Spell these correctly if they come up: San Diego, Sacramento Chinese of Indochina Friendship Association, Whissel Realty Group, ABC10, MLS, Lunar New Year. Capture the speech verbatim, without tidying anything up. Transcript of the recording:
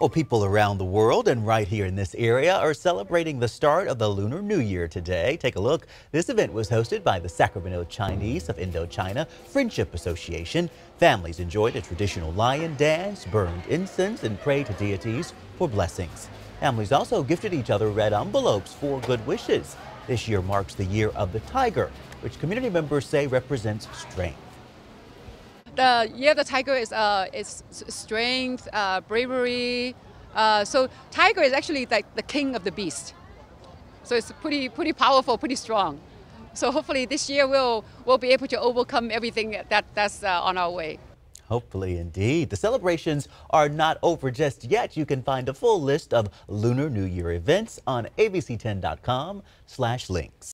Well, people around the world and right here in this area are celebrating the start of the Lunar New Year today. Take a look. This event was hosted by the Sacramento Chinese of Indochina Friendship Association. Families enjoyed a traditional lion dance, burned incense, and prayed to deities for blessings. Families also gifted each other red envelopes for good wishes. This year marks the Year of the Tiger, which community members say represents strength. The Year of the Tiger is, uh, is strength, uh, bravery. Uh, so tiger is actually like the king of the beast. So it's pretty, pretty powerful, pretty strong. So hopefully this year we'll, we'll be able to overcome everything that, that's uh, on our way. Hopefully, indeed. The celebrations are not over just yet. You can find a full list of Lunar New Year events on A B C ten dot com slash links.